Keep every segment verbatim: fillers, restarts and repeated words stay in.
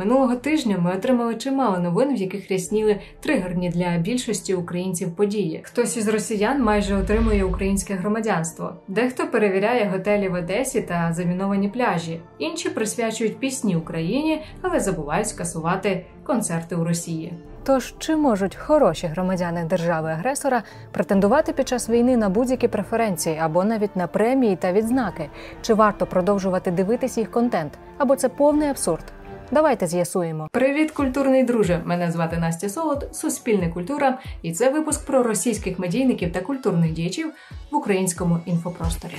Минулого тижня ми отримали чимало новин, в яких рясніли тригерні для більшості українців події. Хтось із росіян майже отримує українське громадянство, дехто перевіряє готелі в Одесі та заміновані пляжі, інші присвячують пісні Україні, але забувають скасувати концерти у Росії. Тож, чи можуть хороші громадяни держави-агресора претендувати під час війни на будь-які преференції або навіть на премії та відзнаки? Чи варто продовжувати дивитися їх контент? Або це повний абсурд? Давайте з'ясуємо. Привіт, культурний друже! Мене звати Настя Солод, Суспільне культура, і це випуск про російських медійників та культурних діячів в українському інфопросторі.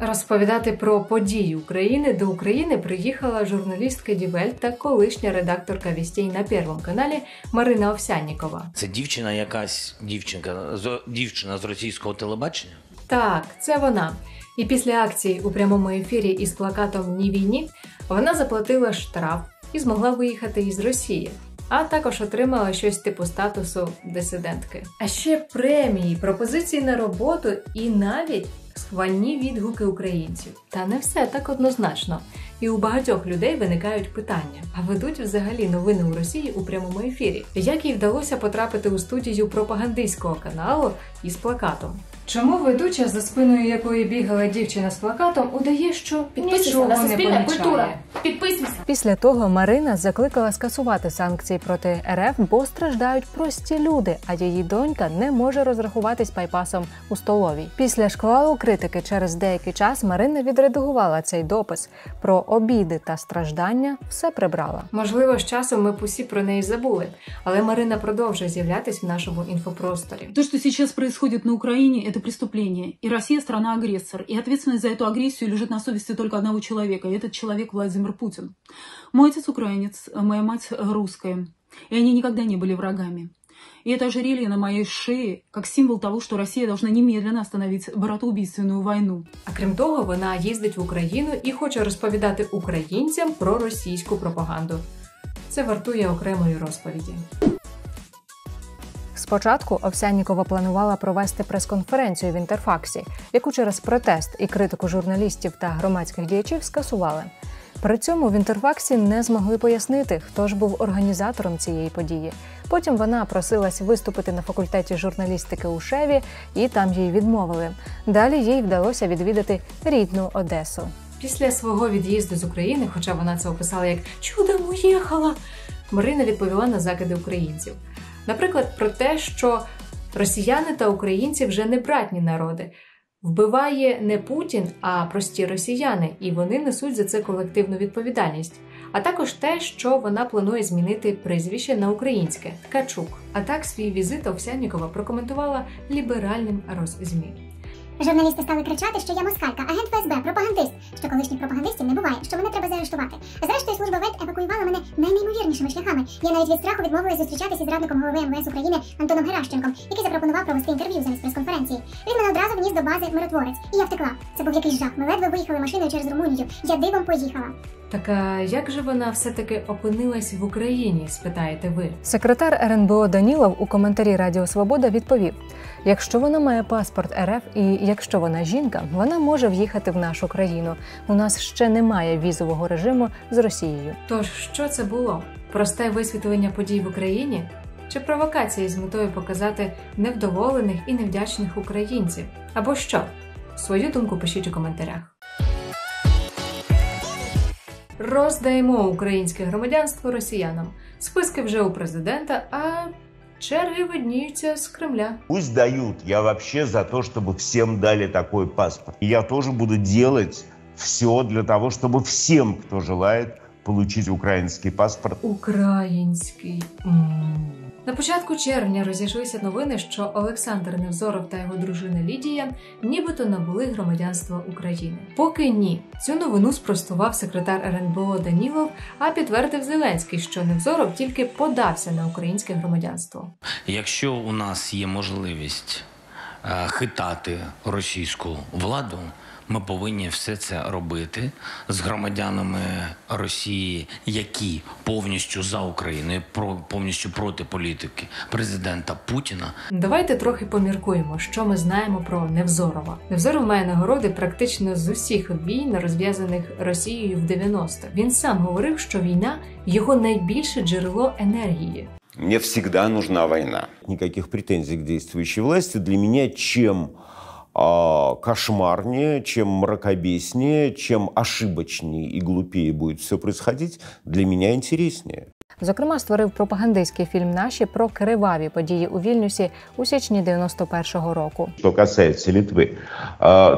Розповідати про події України до України приїхала журналістка Die Welt та колишня редакторка Вестей на Першому каналі Марина Овсяннікова. Це дівчина якась, дівчинка, з, дівчина з російського телебачення? Так, це вона. І після акції у прямому ефірі із плакатом «Ні війні» вона заплатила штраф і змогла виїхати із Росії, а також отримала щось типу статусу дисидентки. А ще премії, пропозиції на роботу і навіть схвальні відгуки українців. Та не все так однозначно. І у багатьох людей виникають питання. А ведуть взагалі новини у Росії у прямому ефірі? Як їй вдалося потрапити у студію пропагандистського каналу із плакатом? Чому ведуча, за спиною якої бігала дівчина з плакатом, удає, що нічого не помічає? Підписуйся! Після того Марина закликала скасувати санкції проти РФ, бо страждають прості люди, а її донька не може розрахуватись пайпасом у столовій. Після шквалу критики через деякий час Марина відредагувала цей допис. Про обіди та страждання все прибрала. Можливо, з часом ми б усі про неї забули, але Марина продовжує з'являтись в нашому інфопросторі. Те, що зараз відбувається на Україні, це преступлення. І Росія – країна-агресор. І відповідальність за цю агресію лежить на совісті тільки одного чоловіка. І цей чоловік – Владимир Путін. Мой отец – украинец, моя мать – русская. И они никогда не были врагами. И это ожерелье на моей шее, как символ того, что Россия должна немедленно остановить братоубийственную войну. А крім того, вона їздить в Україну і хоче розповідати українцям про російську пропаганду. Це вартує окремої розповіді. Спочатку Овсяннікова планувала провести прес-конференцію в Інтерфаксі, яку через протест і критику журналістів та громадських діячів скасували. При цьому в Інтерфаксі не змогли пояснити, хто ж був організатором цієї події. Потім вона просилась виступити на факультеті журналістики у Шеві, і там їй відмовили. Далі їй вдалося відвідати рідну Одесу. Після свого від'їзду з України, хоча вона це описала як «чудом уїхала», Марина відповіла на закиди українців. Наприклад, про те, що росіяни та українці вже не братні народи. Вбиває не Путін, а прості росіяни, і вони несуть за це колективну відповідальність. А також те, що вона планує змінити прізвище на українське – Ткачук. А так свій візит Овсяннікова прокоментувала ліберальним роззмі. Журналісти стали кричати, що я москалька, агент ФСБ, пропагандист, що колишніх пропагандистів не буває, що мене треба заарештувати. Зрештою, служба ВЕД евакуювала мене найнеймовірнішими шляхами. Я навіть від страху відмовилась зустрічатися з радником голови ем ве ес України Антоном Герашченком, який запропонував провести інтерв'ю замість прес-конференції. Він мене одразу вніс до бази «Миротворець», і я втекла. Це був якийсь жах. Ми ледве виїхали машиною через Румунію. Я дивом поїхала. Так а як же вона все-таки опинилась в Україні, спитаєте ви? Секретар РНБО Данілов у коментарі Радіо Свобода відповів: "Якщо вона має паспорт РФ і якщо вона жінка, вона може в'їхати в нашу країну. У нас ще немає візового режиму з Росією". Тож, що це було? Просте висвітлення подій в Україні? Чи провокація з метою показати невдоволених і невдячних українців? Або що? Свою думку пишіть у коментарях. Роздаємо українське громадянство росіянам. Списки вже у президента, а черги видніються з Кремля. Пусть дают. Я вообще за то, чтобы всем дали такой паспорт. И я тоже буду делать все для того, чтобы всем, кто желает, получить украинский паспорт. Український. М-м. На початку червня розійшлися новини, що Олександр Невзоров та його дружина Лідія нібито набули громадянство України. Поки ні. Цю новину спростував секретар РНБО Данілов, а підтвердив Зеленський, що Невзоров тільки подався на українське громадянство. Якщо у нас є можливість хитати російську владу, Ми повинні все це робити з громадянами Росії, які повністю за Україною, повністю проти політики президента Путіна. Давайте трохи поміркуємо, що ми знаємо про Невзорова. Невзоров має нагороди практично з усіх війн, розв'язаних Росією в дев'яностих. Він сам говорив, що війна – його найбільше джерело енергії. Мне всегда нужна война. Никаких претензий к действующей власти. Для меня чем э, кошмарнее, чем мракобеснее, чем ошибочнее и глупее будет все происходить, для меня интереснее. Зокрема, створив пропагандистський фільм «Наші» про криваві події у Вільнюсі у січні дев'яносто першого року. Що касається Литви,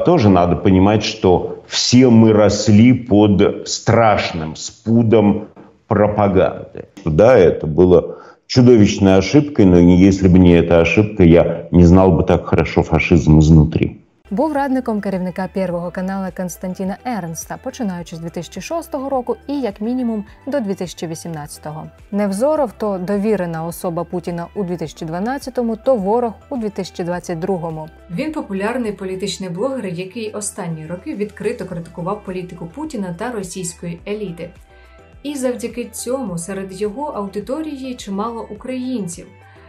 теж треба розуміти, що всі ми росли під страшним спудом пропаганды. Да, это было чудовищной ошибкой, но если бы не эта ошибка, я не знал бы так хорошо фашизм изнутри. Був радником керівника Першого каналу Константіна Ернста, починаючи з дві тисячі шостого року і, як мінімум, до дві тисячі вісімнадцятого. Невзоров то довірена особа Путіна у дві тисячі дванадцятому, то ворог у дві тисячі двадцять другому. Він популярний політичний блогер, який останні роки відкрито критикував політику Путіна та російської еліти. І завдяки цьому серед його аудиторії чимало українців,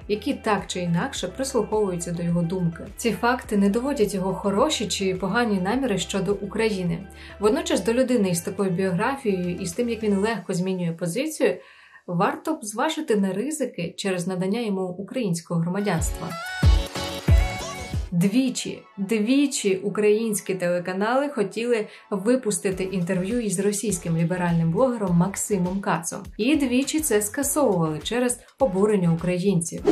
які так чи інакше прислуховуються до його думки. Ці факти не доводять його хороші чи погані наміри щодо України. Водночас до людини із такою біографією і з тим, як він легко змінює позицію, варто б зважити на ризики через надання йому українського громадянства. Двічі, двічі українські телеканали хотіли випустити інтерв'ю із російським ліберальним блогером Максимом Кацом. І двічі це скасовували через обурення українців.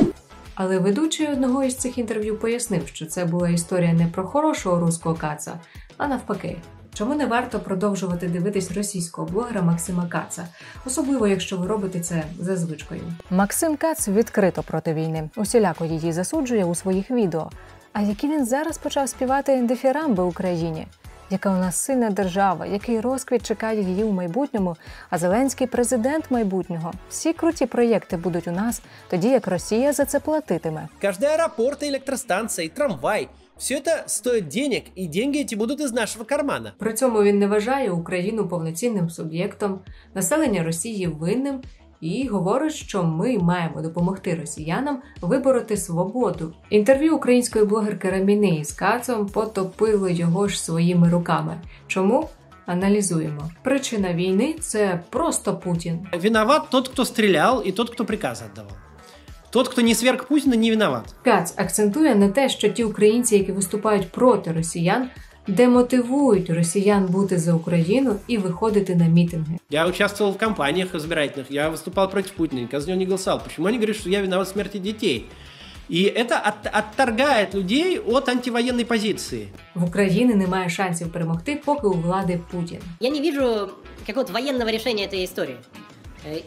Але ведучий одного із цих інтерв'ю пояснив, що це була історія не про хорошого руського Каца, а навпаки. Чому не варто продовжувати дивитись російського блогера Максима Каца? Особливо, якщо ви робите це за звичкою. Максим Кац відкрито проти війни. Усіляко її засуджує у своїх відео. А які він зараз почав співати дифірамби Україні? Яка у нас сильна держава, який розквіт чекає її у майбутньому, а Зеленський президент майбутнього. Всі круті проєкти будуть у нас, тоді як Росія за це платитиме. Кожен аеропорт, електростанція, трамвай – все це стоїть денег, і деньги ці будуть із нашого кармана. При цьому він не вважає Україну повноцінним суб'єктом, населення Росії винним, і говорить, що ми маємо допомогти росіянам вибороти свободу. Інтерв'ю української блогерки Рамини з Кацом потопило його ж своїми руками. Чому? Аналізуємо. Причина війни – це просто Путін. Виноват тот, хто стріляв, і тот, хто приказ віддавав. Тот, хто не сверг Путіна, не виноват. Кац акцентує на те, що ті українці, які виступають проти росіян, демотивують росіян бути за Україну і виходити на мітинги. Я участвовал в кампаниях избирательных, я выступал против Путина, я за него не голосовал. Почему они говорят, что я виноват в смерти детей? І це відторгає людей від антивоєнної позиції. В Україні немає шансів перемогти, поки у влади Путін. Я не бачу якогось воєнного рішення цієї історії.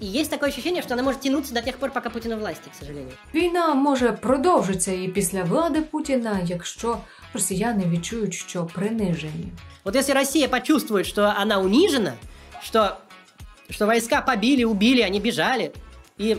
І є таке відчуття, що вона може тягнутися до тих пор, поки Путін у власті, к сожалению. Війна може продовжитися і після влади Путіна, якщо росіяни відчують, що принижені. От якщо Росія почувствує, що вона унижена, що, що війська побили, убили, вони біжали, і...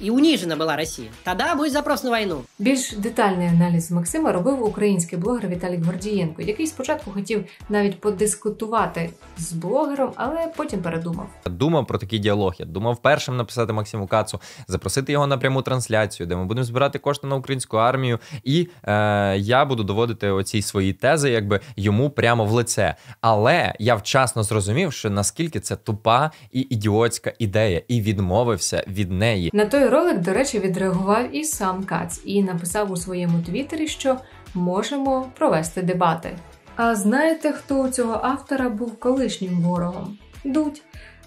і унижена була Росія. Тоді буде запрос на війну. Більш детальний аналіз Максима робив український блогер Віталій Гордієнко, який спочатку хотів навіть подискутувати з блогером, але потім передумав. Думав про такий діалог. Я думав першим написати Максиму Кацу, запросити його на пряму трансляцію, де ми будемо збирати кошти на українську армію, і е, я буду доводити оці свої тези якби йому прямо в лице. Але я вчасно зрозумів, що наскільки це тупа і ідіотська ідея, і відмовився від неї. На той ролик, до речі, відреагував і сам Кац і написав у своєму твіттері, що можемо провести дебати. А знаєте, хто у цього автора був колишнім ворогом? Дудь.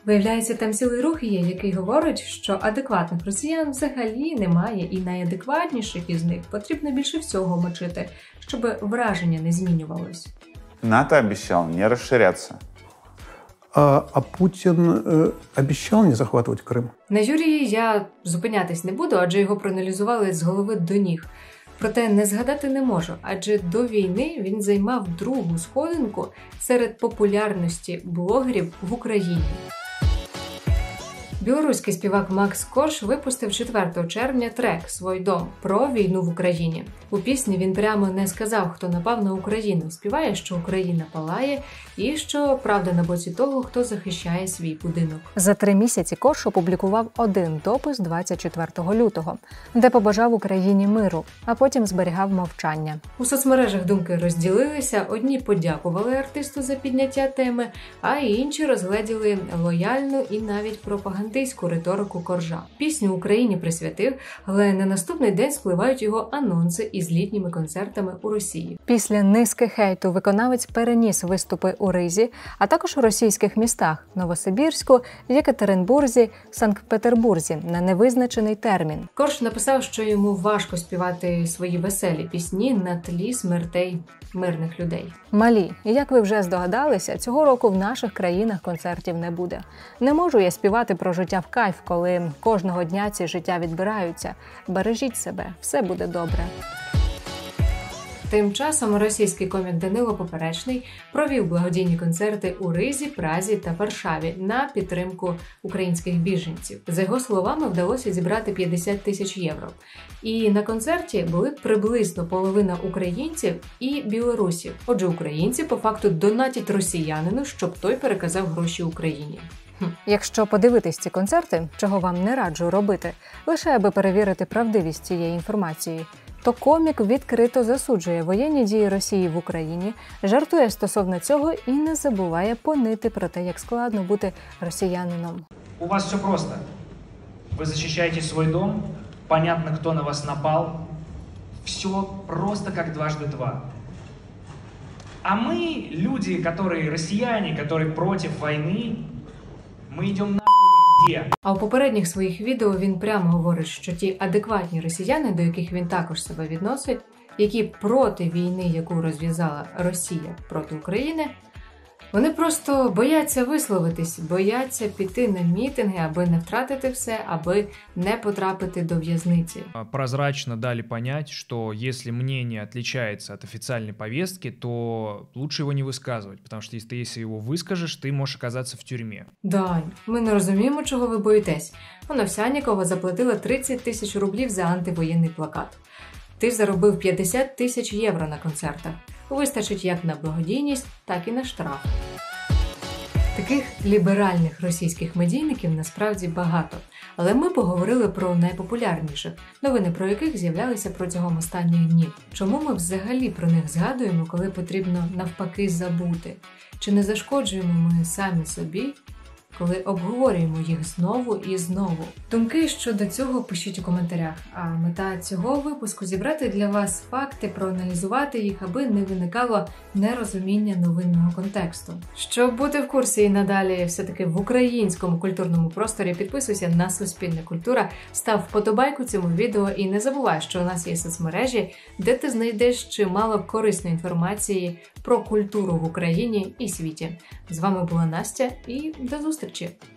Виявляється, там цілий рух є, який говорить, що адекватних росіян взагалі немає, і найадекватніших із них потрібно більше всього мочити, щоб враження не змінювалось. НАТО обіцяв не розширятися. А, а Путін е, обіцяв не захоплювати Крим. На Юрії я зупинятись не буду, адже його проаналізували з голови до ніг. Проте не згадати не можу, адже до війни він займав другу сходинку серед популярності блогерів в Україні. Білоруський співак Макс Корж випустив четвертого червня трек «Свій дом» про війну в Україні. У пісні він прямо не сказав, хто напав на Україну. Співає, що Україна палає і що правда на боці того, хто захищає свій будинок. За три місяці Корж опублікував один допис двадцять четвертого лютого, де побажав Україні миру, а потім зберігав мовчання. У соцмережах думки розділилися, одні подякували артисту за підняття теми, а інші розгледіли лояльну і навіть пропагандистську риторику Коржа. Пісню Україні присвятив, але на наступний день спливають його анонси із літніми концертами у Росії. Після низки хейту виконавець переніс виступи у Ризі, а також у російських містах – Новосибірську, Єкатеринбурзі, Санкт-Петербурзі – на невизначений термін. Корж написав, що йому важко співати свої веселі пісні на тлі смертей мирних людей. Малі, як ви вже здогадалися, цього року в наших країнах концертів не буде. Не можу я співати про життя в кайф, коли кожного дня ці життя відбираються. Бережіть себе, все буде добре. Тим часом російський комік Данило Поперечний провів благодійні концерти у Ризі, Празі та Варшаві на підтримку українських біженців. За його словами, вдалося зібрати п'ятдесят тисяч євро. І на концерті були приблизно половина українців і білорусів. Отже, українці по факту донатять росіянину, щоб той переказав гроші Україні. Якщо подивитись ці концерти, чого вам не раджу робити, лише аби перевірити правдивість цієї інформації, то комік відкрито засуджує воєнні дії Росії в Україні, жартує стосовно цього і не забуває понити про те, як складно бути росіянином. У вас все просто. Ви захищаєте свій дом, понятно, хто на вас напав. Все просто, як дважди два. А ми, люди, які росіяни, які проти війни, ми йдемо на... А у попередніх своїх відео він прямо говорить, що ті адекватні росіяни, до яких він також себе відносить, які проти війни, яку розв'язала Росія проти України, вони просто бояться висловитись, бояться піти на мітинги, аби не втратити все, аби не потрапити до в'язниці. Прозрачно дали понять, що якщо мнение отличается от официальной повестки, то лучше его не высказывать, потому что если ты его выскажешь, ты можешь оказаться в тюрьме. Дань, ми не розуміємо, чого ви боїтесь. Марина Овсяннікова заплатила тридцять тисяч рублів за антивоєнний плакат. Ти заробив п'ятдесят тисяч євро на концертах. Вистачить як на благодійність, так і на штраф. Таких ліберальних російських медійників насправді багато. Але ми поговорили про найпопулярніших, новини про яких з'являлися протягом останніх днів. Чому ми взагалі про них згадуємо, коли потрібно навпаки забути? Чи не зашкоджуємо ми самі собі, коли обговорюємо їх знову і знову? Думки щодо цього пишіть у коментарях. А мета цього випуску – зібрати для вас факти, проаналізувати їх, аби не виникало нерозуміння новинного контексту. Щоб бути в курсі і надалі все-таки в українському культурному просторі, підписуйся на Суспільне культура, став вподобайку цьому відео і не забувай, що у нас є соцмережі, де ти знайдеш чимало корисної інформації про культуру в Україні і світі. З вами була Настя і до зустрічі! Чек.